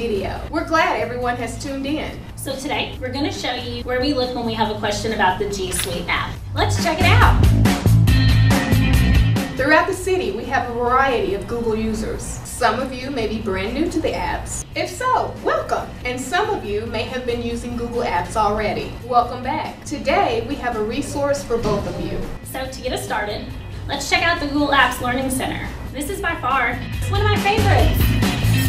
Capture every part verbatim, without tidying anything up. video. We're glad everyone has tuned in. So today, we're going to show you where we look when we have a question about the G Suite app. Let's check it out. Throughout the city, we have a variety of Google users. Some of you may be brand new to the apps. If so, welcome! And some of you may have been using Google Apps already. Welcome back. Today, we have a resource for both of you. So to get us started, let's check out the Google Apps Learning Center. This is by far one of my favorites.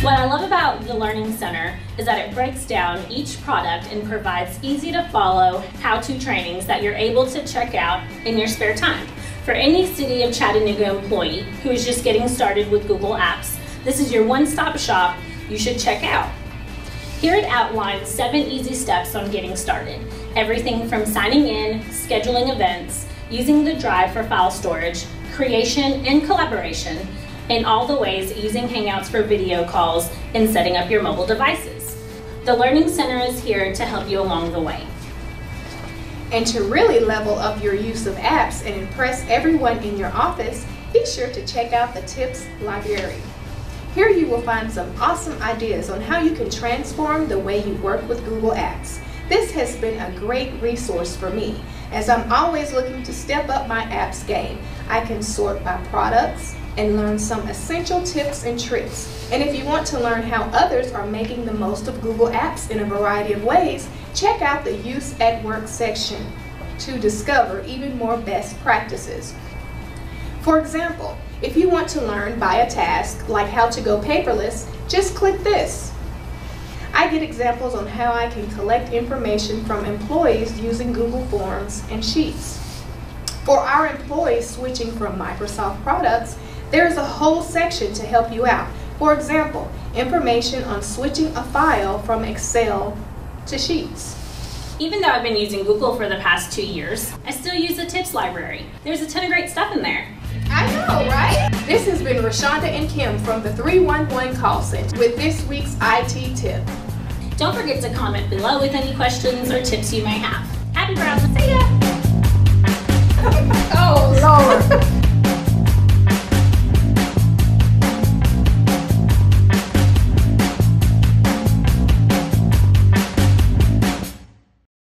What I love about the Learning Center is that it breaks down each product and provides easy to follow how-to trainings that you're able to check out in your spare time. For any City of Chattanooga employee who is just getting started with Google Apps, this is your one-stop shop you should check out. Here it outlines seven easy steps on getting started. Everything from signing in, scheduling events, using the Drive for file storage, creation and collaboration, and all the ways using Hangouts for video calls and setting up your mobile devices. The Learning Center is here to help you along the way. And to really level up your use of apps and impress everyone in your office, be sure to check out the Tips Library. Here you will find some awesome ideas on how you can transform the way you work with Google Apps. This has been a great resource for me, as I'm always looking to step up my apps game. I can sort by products and learn some essential tips and tricks. And if you want to learn how others are making the most of Google Apps in a variety of ways, check out the Use at Work section to discover even more best practices. For example, if you want to learn by a task, like how to go paperless, just click this. I get examples on how I can collect information from employees using Google Forms and Sheets. For our employees switching from Microsoft products, there is a whole section to help you out. For example, information on switching a file from Excel to Sheets. Even though I've been using Google for the past two years, I still use the Tips Library. There's a ton of great stuff in there. I know, right? This has been Rashonda and Kim from the three one one Call Center with this week's I T tip. Don't forget to comment below with any questions or tips you may have. Happy browsing. See ya! Oh, Lord.